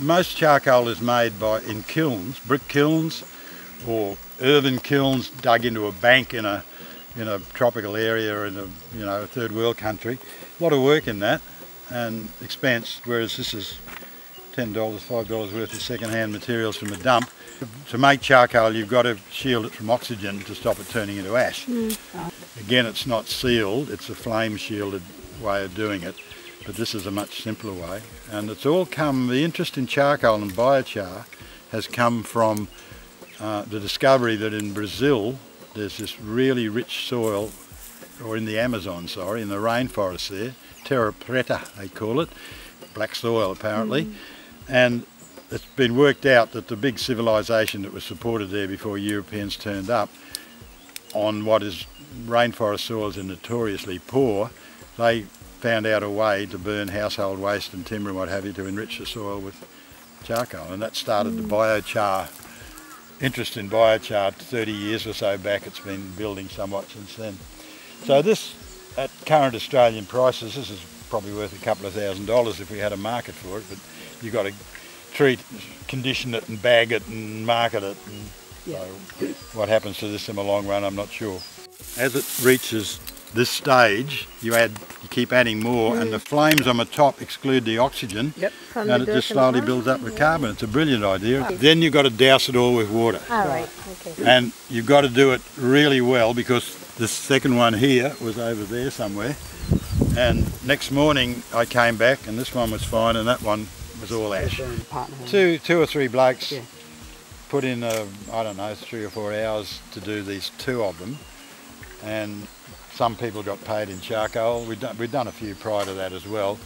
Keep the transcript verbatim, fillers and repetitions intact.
most charcoal is made by in kilns, brick kilns or earthen kilns dug into a bank in a in a tropical area in a you know a third world country. A lot of work in that and expense, whereas this is ten dollars, five dollars worth of second-hand materials from a dump. To make charcoal you've got to shield it from oxygen to stop it turning into ash. Mm. Again, it's not sealed, it's a flame shielded way of doing it, but this is a much simpler way. And it's all come, the interest in charcoal and biochar has come from uh, the discovery that in Brazil there's this really rich soil, or in the Amazon, sorry, in the rainforest there, terra preta they call it, black soil apparently. Mm. And it's been worked out that the big civilization that was supported there before Europeans turned up on what is rainforest soils are notoriously poor, they found out a way to burn household waste and timber and what have you to enrich the soil with charcoal, and that started mm. the biochar, interest in biochar thirty years or so back. It's been building somewhat since then. So this, at current Australian prices, this is probably worth a couple of thousand dollars if we had a market for it, but you've got to treat, condition it and bag it and market it. And yeah. So what happens to this in the long run, I'm not sure. As it reaches this stage, you add, you keep adding more, mm. and the flames on the top exclude the oxygen, yep. and the it just slowly builds up with yeah. carbon. It's a brilliant idea. Oh. Then you've got to douse it all with water. All right. Okay. And you've got to do it really well, because the second one here was over there somewhere, and next morning I came back and this one was fine and that one was all ash. Two, two or three blokes yeah. put in, a, I don't know, three or four hours to do these two of them. And some people got paid in charcoal. We'd done, we'd done a few prior to that as well.